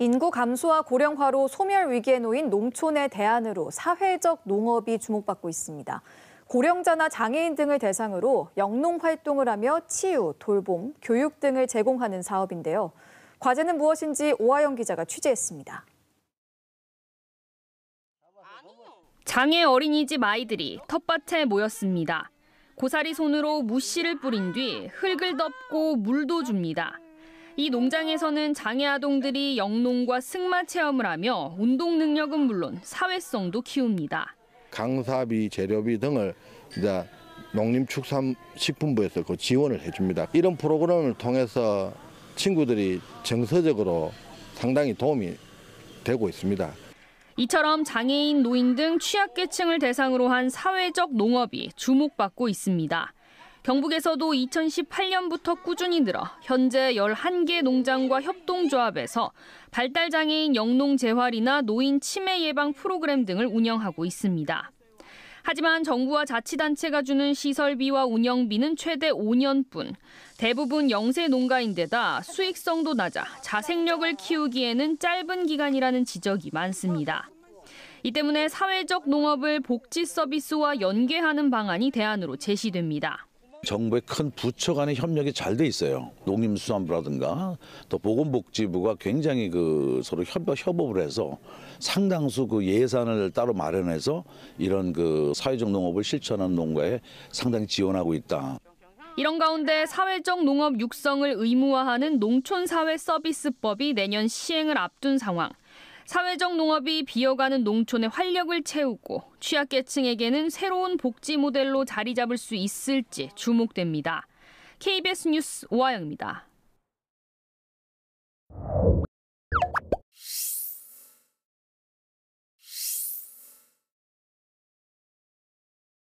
인구 감소와 고령화로 소멸 위기에 놓인 농촌의 대안으로 사회적 농업이 주목받고 있습니다. 고령자나 장애인 등을 대상으로 영농 활동을 하며 치유, 돌봄, 교육 등을 제공하는 사업인데요. 과제는 무엇인지 오아영 기자가 취재했습니다. 장애 어린이집 아이들이 텃밭에 모였습니다. 고사리 손으로 무씨를 뿌린 뒤 흙을 덮고 물도 줍니다. 이 농장에서는 장애 아동들이 영농과 승마 체험을 하며 운동 능력은 물론 사회성도 키웁니다. 강사비, 재료비 등을 이제 농림축산식품부에서 그 지원을 해줍니다. 이런 프로그램을 통해서 친구들이 정서적으로 상당히 도움이 되고 있습니다. 이처럼 장애인, 노인 등 취약계층을 대상으로 한 사회적 농업이 주목받고 있습니다. 경북에서도 2018년부터 꾸준히 늘어 현재 11개 농장과 협동조합에서 발달장애인 영농재활이나 노인 치매 예방 프로그램 등을 운영하고 있습니다. 하지만 정부와 자치단체가 주는 시설비와 운영비는 최대 5년뿐. 대부분 영세 농가인데다 수익성도 낮아 자생력을 키우기에는 짧은 기간이라는 지적이 많습니다. 이 때문에 사회적 농업을 복지 서비스와 연계하는 방안이 대안으로 제시됩니다. 정부의 큰 부처 간의 협력이 잘 돼 있어요. 농림수산부라든가 또 보건복지부가 굉장히 서로 협업을 해서 상당수 예산을 따로 마련해서 이런 사회적 농업을 실천하는 농가에 상당히 지원하고 있다. 이런 가운데 사회적 농업 육성을 의무화하는 농촌사회서비스법이 내년 시행을 앞둔 상황. 사회적 농업이 비어가는 농촌의 활력을 채우고 취약계층에게는 새로운 복지 모델로 자리 잡을 수 있을지 주목됩니다. KBS 뉴스 오아영입니다.